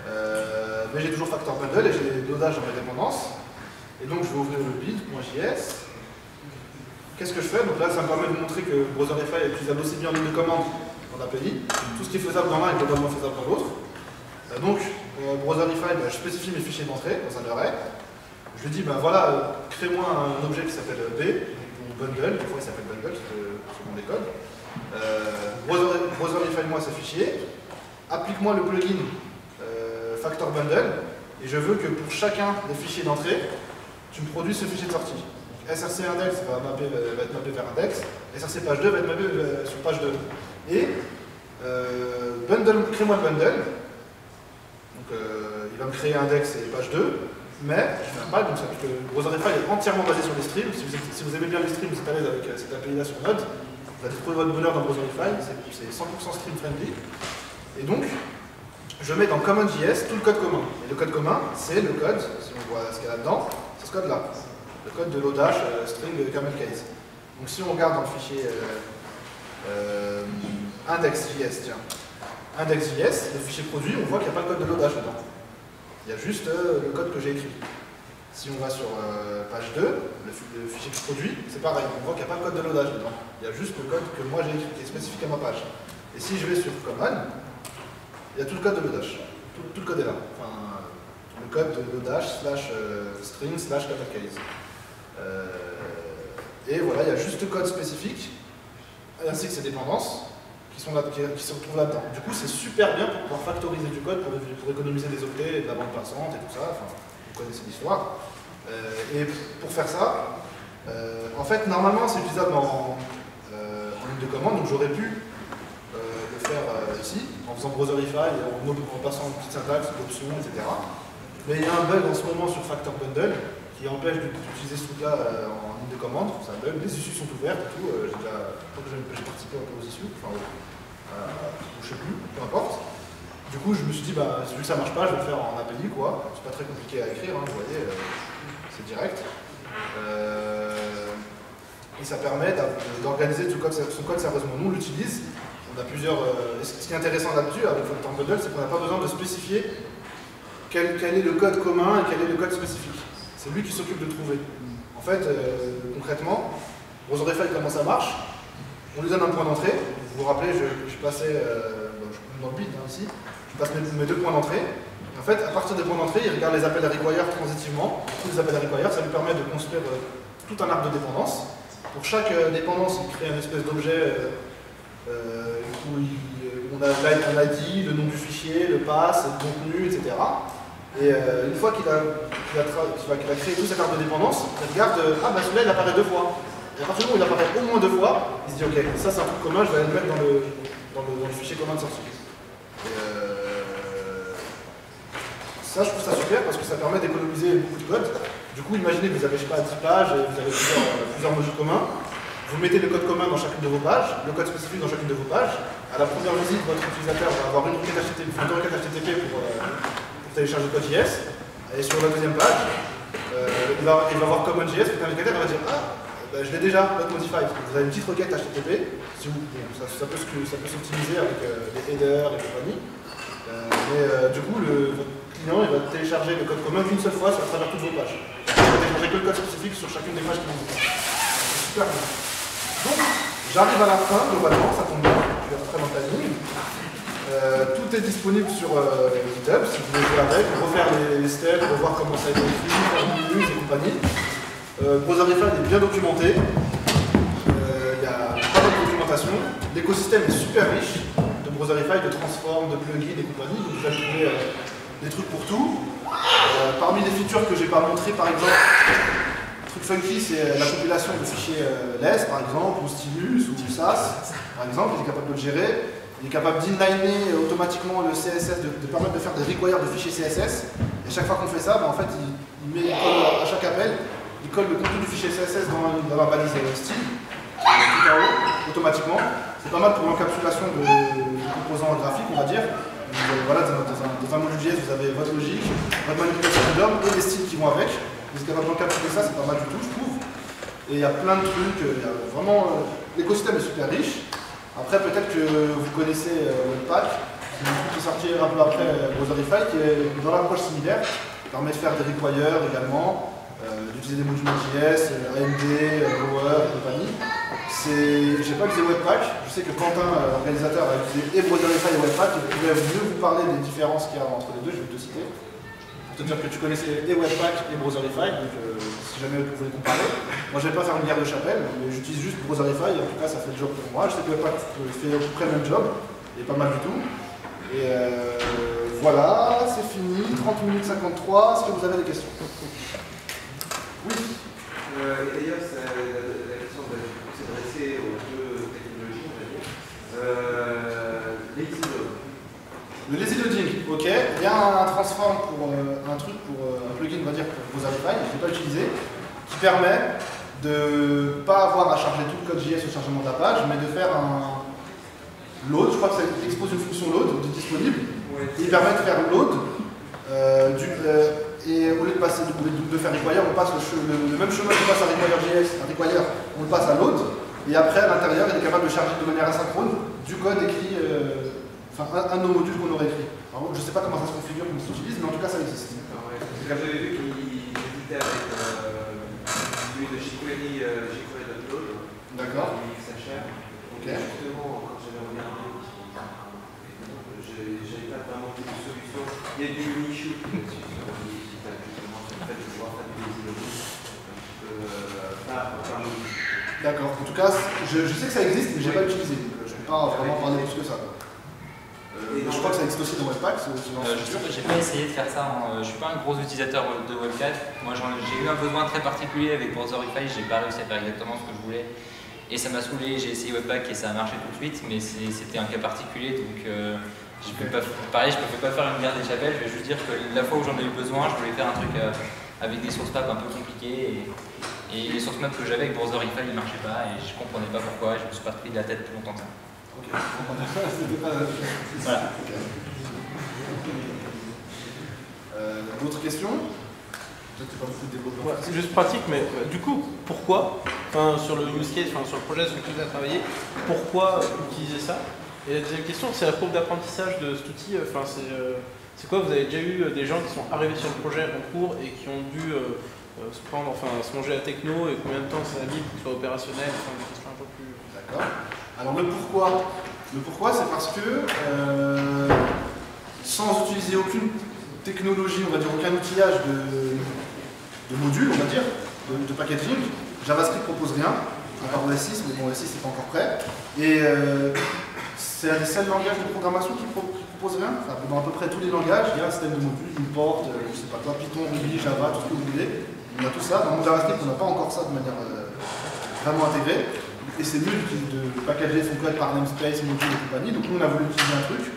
euh, mais j'ai toujours factor-bundle et j'ai des dodages en dépendance. Et donc je vais ouvrir le build.js. Qu'est-ce que je fais? Donc là, ça me permet de montrer que Browserify est utilisable aussi bien en ligne de commande qu'en A P I. Tout ce qui est faisable dans l'un est totalement faisable dans l'autre. Donc, euh, Browserify, bah, je spécifie mes fichiers d'entrée dans un array. Je lui dis, bah, voilà, euh, crée-moi un objet qui s'appelle B, ou bundle, des fois il s'appelle bundle, selon les codes. Euh, Browserify-moi ces fichiers, applique-moi le plugin euh, factor bundle, et je veux que pour chacun des fichiers d'entrée, tu me produis ce fichier de sortie. Donc, src index va, mapper, va être mappé vers index, src page deux va être mappé euh, sur page deux. Et euh, bundle, crée-moi le bundle. Donc euh, il va me créer index et page deux, mais je fais un mal comme ça, parce que Browserify est entièrement basé sur les streams. Si vous, si vous aimez bien les streams, vous êtes à l'aise avec euh, cette A P I là sur Node, vous allez trouver votre bonheur dans Browserify, c'est cent pour cent stream friendly. Et donc, je mets dans CommonJS tout le code commun. Et le code commun, c'est le code, si on voit ce qu'il y a là-dedans, c'est ce code-là. Le code de l'audash euh, string camel case. Donc si on regarde dans le fichier euh, euh, index.js, tiens. Index.js, le fichier produit, on voit qu'il n'y a pas le code de loadage dedans. Il y a juste euh, le code que j'ai écrit. Si on va sur euh, page deux, le, le fichier produit, c'est pareil, on voit qu'il n'y a pas le code de loadage dedans. Il y a juste le code que moi j'ai écrit, qui est spécifique à ma page. Et si je vais sur Command, il y a tout le code de loadage. Tout, tout le code est là. Enfin, le code de loadage slash string slash camel case. Euh, et voilà, il y a juste le code spécifique, ainsi que ses dépendances. Qui, sont là, qui, qui se retrouvent là-dedans. Du coup, c'est super bien pour pouvoir factoriser du code, pour, pour économiser des octets, de la bande passante et tout ça. Enfin, vous connaissez l'histoire. Euh, et pour faire ça, euh, en fait, normalement, c'est utilisable en, euh, en ligne de commande. Donc, j'aurais pu euh, le faire euh, ici, en faisant Browserify, en, en passant une petite syntaxe, options, et cetera. Mais il y a un bug en ce moment sur Factor Bundle qui empêche d'utiliser ce truc-là euh, en de commandes, ça bug, les issues sont ouvertes et tout, euh, j'ai déjà, j'ai participé un peu aux issues, enfin, euh, je sais plus, peu importe. Du coup, je me suis dit, bah, vu que ça marche pas, je vais le faire en A P I, quoi. C'est pas très compliqué à écrire, hein, vous voyez, euh, c'est direct. Euh, et ça permet d'organiser tout code, son code sérieusement. Nous, on l'utilise, on a plusieurs... Euh, ce qui est intéressant là-dessus, avec Factor Bundle, c'est qu'on n'a pas besoin de spécifier quel, quel est le code commun et quel est le code spécifique. C'est lui qui s'occupe de trouver. En fait, euh, concrètement, Browserify, comment ça marche? On lui donne un point d'entrée. Vous vous rappelez, je, je passais, euh, bon, je suis dans le build hein, ici, je passe mes, mes deux points d'entrée. En fait, à partir des points d'entrée, il regarde les appels à require transitivement. Tous les appels à require, ça lui permet de construire euh, tout un arbre de dépendance. Pour chaque euh, dépendance, il crée un espèce d'objet euh, euh, où il, euh, on a l'I D, le nom du fichier, le pass, le contenu, et cetera. Et euh, une fois qu'il a, qu'il a, qu'il a, qu'il a créé toute cette arbre de dépendance, il regarde, euh, ah bah celui-là il apparaît deux fois. Et à partir du moment où il apparaît au moins deux fois, il se dit ok, ça c'est un truc commun, je vais aller le mettre dans le, dans le, dans le fichier commun de sortie. Et euh, ça je trouve ça super parce que ça permet d'économiser beaucoup de code. Du coup imaginez que vous avez je sais pas dix pages, vous avez plusieurs, plusieurs modules communs, vous mettez le code commun dans chacune de vos pages, le code spécifique dans chacune de vos pages. À la première visite, votre utilisateur va avoir une requête H T T P, une requête H T T P pour... Euh, télécharge le code J S, et sur la deuxième page, euh, il, va, il va voir CommonJS, puis l'indicateur va dire ah, ben, je l'ai déjà, not modified. Vous avez une petite requête H T T P, si vous, ça, ça peut, peut s'optimiser avec euh, les headers et compagnie. Euh, mais euh, du coup, le, votre client il va télécharger le code commun une seule fois sur, à travers toutes vos pages. Il va télécharger que le code spécifique sur chacune des pages qui vous super bien. Donc, j'arrive à la fin, globalement, ça tombe bien, je vais rentrer dans ta ligne. Euh, tout est disponible sur euh, GitHub, si vous voulez jouer avec, refaire les, les steps, revoir comment ça a été écrit, faire du news et compagnie. Euh, Browserify est bien documenté, il euh, y a pas mal de documentation, l'écosystème est super riche de Browserify, de transform, de plugins et compagnie, donc vous allez trouver euh, des trucs pour tout. Euh, parmi les features que j'ai pas montrées, par exemple, le truc funky, c'est la compilation de fichiers euh, L E S, par exemple, ou Stimulus, ou Sass, par exemple, il est capable de le gérer. Il est capable d'inliner automatiquement le C S S, de, de permettre de faire des requires de fichiers C S S. Et chaque fois qu'on fait ça, bah, en fait, il, il met, il colle, à chaque appel, il colle le contenu du fichier C S S dans, dans la balise style, tout en haut, automatiquement. C'est pas mal pour l'encapsulation de, de composants graphiques, on va dire. Donc, voilà, dans, dans, un, dans un module J S, vous avez votre logique, votre manipulation de l'homme et les styles qui vont avec. Vous êtes capable d'encapsuler ça, c'est pas mal du tout, je trouve. Et il y a plein de trucs, il y a vraiment... L'écosystème est super riche. Après, peut-être que vous connaissez Webpack, qui est sorti un peu après Browserify, qui est dans l'approche similaire, qui permet de faire des requires également, euh, d'utiliser des modules Node.js, A M D, Bower et compagnie. Je n'ai pas utilisé Webpack, je sais que Quentin, l'organisateur, a utilisé et Browserify et Webpack, et il pouvait mieux vous parler des différences qu'il y a entre les deux, je vais te citer. Pour te dire que tu connaissais et Webpack et Browserify, donc euh, si jamais vous voulez comparer. Moi je ne vais pas faire une guerre de chapelle, mais j'utilise juste Browserify, en tout cas ça fait le job pour moi. Je sais que Webpack fait à peu près le même job, et pas mal du tout. Et euh, voilà, c'est fini, trente minutes cinquante-trois, est-ce que vous avez des questions? Oui. Euh, et d'ailleurs, la, la question s'est adressée aux deux technologies, on va dire. Euh, Lazy Loading. Le Lazy Loading, ok. Il y a un transform pour euh, un truc, pour euh, un plugin, on va dire, pour Browserify, je ne l'ai pas utilisé, qui permet de ne pas avoir à charger tout le code J S au chargement de la page, mais de faire un load, je crois que ça expose une fonction load de disponible, ouais. Il permet de faire load, euh, du, euh, et au lieu de, passer, de, de faire require, on passe le, le, le même chemin qu'on passe à require J S, à require, on le passe à load, et après à l'intérieur il est capable de charger de manière asynchrone du code écrit, euh, enfin un, un de nos modules qu'on aurait écrit. Alors, je ne sais pas comment ça se configure, comment ça s'utilise, mais en tout cas ça existe. Alors, ouais. J'avais vu qu'il hésitait avec... Euh... de jQuery, euh, jQuery Upload, d'accord, ça cher. Donc okay. Justement, quand j'avais regardé, j'avais pas vraiment de solution. Il y a du niche là-dessus, justement, sur le fait de pouvoir taper des images euh, par par module. D'accord, en tout cas, je, je sais que ça existe, mais je n'ai oui. pas utilisé. Je ne peux pas vraiment parler plus que ça. Euh, je crois que ça existe aussi dans Webpack. Euh, j'ai pas essayé de faire ça. Hein. Je suis pas un gros utilisateur de Webpack. Moi, j'ai eu un besoin très particulier avec Browserify. J'ai pas réussi à faire exactement ce que je voulais, et ça m'a saoulé. J'ai essayé Webpack et ça a marché tout de suite, mais c'était un cas particulier. Donc, euh, je peux pas, pareil, je peux pas faire une guerre des chapelles. Je vais juste dire que la fois où j'en ai eu besoin, je voulais faire un truc euh, avec des sources maps un peu compliquées. Et, et les sources maps que j'avais avec Browserify, ils marchaient pas, et je comprenais pas pourquoi. Je me suis pas pris de la tête plus longtemps que ça. Ok, pas... voilà. Okay. Euh, d'autres questions? C'est juste pratique, mais ouais. Du coup, pourquoi, enfin, sur le use case, enfin, sur le projet, sur lequel tu as travaillé, pourquoi utiliser ça? Et la deuxième question, c'est la courbe d'apprentissage de cet outil. Enfin, c'est euh, quoi? Vous avez déjà eu des gens qui sont arrivés sur le projet en cours et qui ont dû euh, se prendre, enfin, se manger à techno, et combien de temps ça a mis pour que ce soit opérationnel? Enfin, une question un peu plus. D'accord. Alors le pourquoi, le pourquoi c'est parce que euh, sans utiliser aucune technologie, on va dire aucun outillage de, de modules, on va dire, de, de packaging, JavaScript propose rien, à part E S six, mais bon, E S six c'est pas encore prêt. Et euh, c'est un des seuls langages de programmation qui pro propose rien. Enfin, dans à peu près tous les langages, il y a un système de modules, une porte, euh, je sais pas quoi, Python, Ruby, Java, tout ce que vous voulez. On a tout ça. Dans JavaScript, on n'a pas encore ça de manière euh, vraiment intégrée. Et c'est mieux de packager son code par namespace, module et compagnie. Donc nous on a voulu utiliser un truc.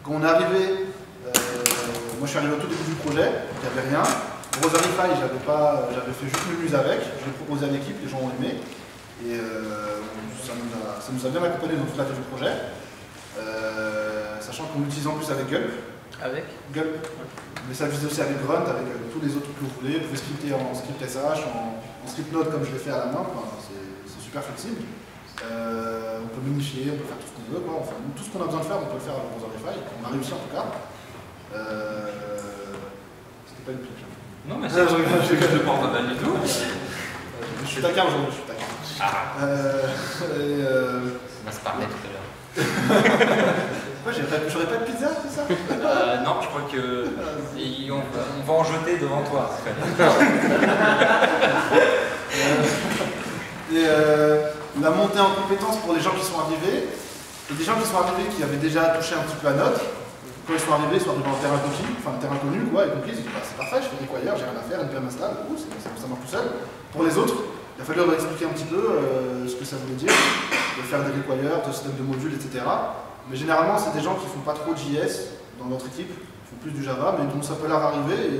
Quand on est arrivé, euh, moi je suis arrivé au tout début du projet, il n'y avait rien. Browserify, j'avais fait juste le muse avec, je l'ai proposé à l'équipe, les gens ont aimé. Et euh, ça, nous a, ça nous a bien accompagné dans toute la phase du projet. Euh, sachant qu'on l'utilise en plus avec Gulp. Avec Gulp. Mais ça vise aussi avec Grunt, avec euh, tous les autres que vous voulez. Vous pouvez scripter en script S H, en, en script Node comme je l'ai fait à la main. Enfin, flexible, euh, on peut minifier, on peut faire tout ce qu'on veut, quoi. Enfin, tout ce qu'on a besoin de faire, on peut le faire avec Browserify, on a réussi en tout cas. Euh... C'était pas une pique. Non mais c'est un truc que je ne porte pas mal du tout. Je suis taquin aujourd'hui, je suis taquin. Ah. Euh, euh... On va se parler tout à l'heure. Moi, j'aurais pas de pizza, c'est ça? euh, Non, je crois que et on, on va en jeter devant toi. Et euh, la montée en compétences pour les gens qui sont arrivés, et des gens qui sont arrivés qui avaient déjà touché un petit peu à Node. Quand ils sont arrivés, ils sont arrivés en terrain connu, enfin terrain connu, quoi, et donc ils disent bah, c'est parfait, je fais require, j'ai rien à faire, N P M install, ça marche tout seul. Pour les autres, il a fallu leur expliquer un petit peu euh, ce que ça voulait dire, de faire des requires, de système de modules, et cetera. Mais généralement, c'est des gens qui ne font pas trop de J S dans notre équipe, ils font plus du Java, mais donc ça peut leur arriver. Et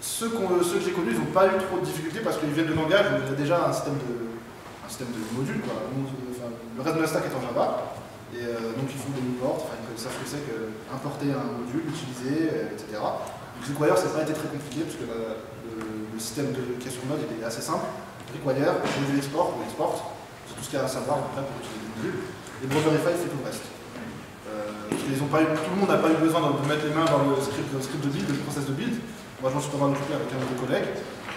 ceux, qu ceux que j'ai connus, ils n'ont pas eu trop de difficultés parce qu'ils viennent de langage, ils avaient déjà un système de, un système de modules, quoi. Enfin, le reste de la stack est en Java. Et euh, donc ils font des imports, enfin ils savent ce que c'est qu'importer un module, l'utiliser, euh, et cetera. Donc require, ça n'a pas été très compliqué parce que la, le, le système de question node était assez simple. Require, je vais l'export, on l'exporte, c'est tout ce qu'il y a à savoir après pour utiliser le module. Et Browserify fait tout le reste. Euh, parce qu'ils ont pas eu, tout le monde n'a pas eu besoin de mettre les mains dans le script, dans le script de build, le process de build. Moi je m'en suis pas mal occupé avec un de mes collègues.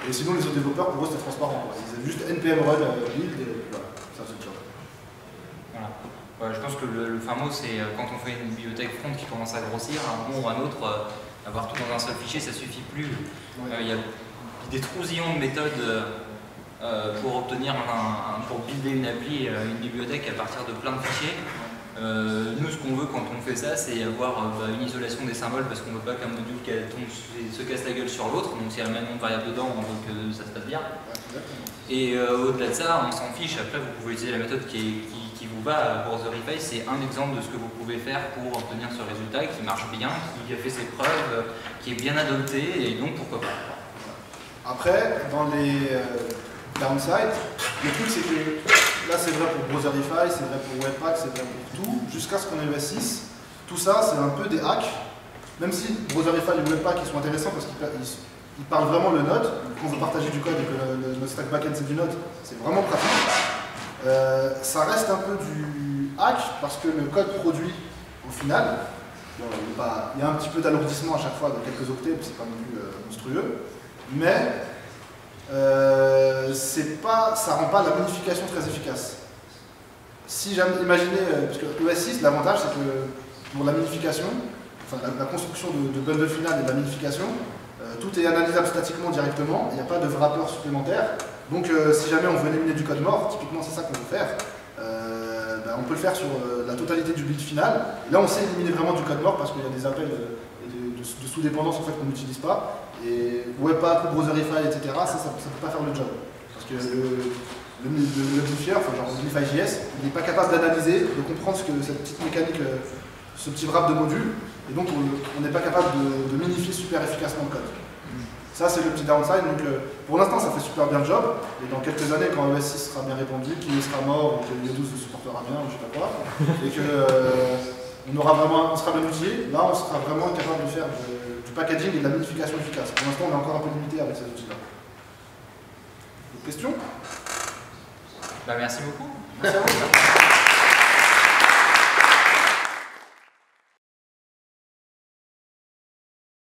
Et sinon les autres développeurs, pour eux c'était transparent. Ils avaient juste N P M run build et voilà, ça c'est le job. Voilà. Ouais, je pense que le, le fin mot, c'est euh, quand on fait une bibliothèque front qui commence à grossir, à un moment ou à un autre, euh, avoir tout dans un seul fichier, ça suffit plus. Il euh, y a des trousillons de méthodes euh, pour obtenir, un, un, pour builder une appli, euh, une bibliothèque à partir de plein de fichiers. Euh, nous, ce qu'on veut quand on fait ça, c'est avoir euh, bah, une isolation des symboles parce qu'on ne veut pas qu'un module tombe, se casse la gueule sur l'autre. Donc, s'il y a la même nombre de variables dedans, on veut que ça se passe bien. Et euh, au-delà de ça, on s'en fiche. Après, vous pouvez utiliser la méthode qui est. Qui qui vous va. Browserify, c'est un exemple de ce que vous pouvez faire pour obtenir ce résultat qui marche bien, qui a fait ses preuves, qui est bien adopté, et donc pourquoi pas. Après, dans les downsides, le truc c'est que là c'est vrai pour Browserify, c'est vrai pour Webpack, c'est vrai pour tout, jusqu'à ce qu'on ait E S six, tout ça c'est un peu des hacks, même si Browserify et Webpack ils sont intéressants parce qu'ils parlent vraiment le node, qu'on veut partager du code et que le, le stack backend c'est du node, c'est vraiment pratique. Euh, ça reste un peu du hack parce que le code produit au final, bon, bah, il y a un petit peu d'alourdissement à chaque fois de quelques octets, c'est pas non plus euh, monstrueux, mais euh, pas, ça rend pas la modification très efficace. Si j'aime imaginer, euh, parce que E S six, l'avantage c'est que pour la modification, enfin la, la construction de, de bundle final et de la modification, euh, tout est analysable statiquement directement, il n'y a pas de wrapper supplémentaire. Donc euh, si jamais on veut éliminer du code mort, typiquement c'est ça qu'on veut faire, euh, ben, on peut le faire sur euh, la totalité du build final. Et là on sait éliminer vraiment du code mort parce qu'il y a des appels euh, de, de, de sous-dépendance en fait, qu'on n'utilise pas. Et Webpack, Browserify, et cetera, ça, ça ne peut pas faire le job. Parce que le, le, le, le modifier, enfin genre uglify point J S, il n'est pas capable d'analyser, de comprendre ce que cette petite mécanique, euh, ce petit wrap de module. Et donc on n'est pas capable de, de minifier super efficacement le code. Ça c'est le petit downside, donc euh, pour l'instant ça fait super bien le job, et dans quelques années quand E S six sera bien répandu, qu'il sera mort, ou que l'I A douze le supportera bien, ou je sais pas quoi, et que euh, on aura vraiment, on sera bien outillé, là on sera vraiment capable de faire du, du packaging et de la modification efficace. Pour l'instant on est encore un peu limité avec ces outils-là. D'autres questions? Bah, merci beaucoup. Merci à vous.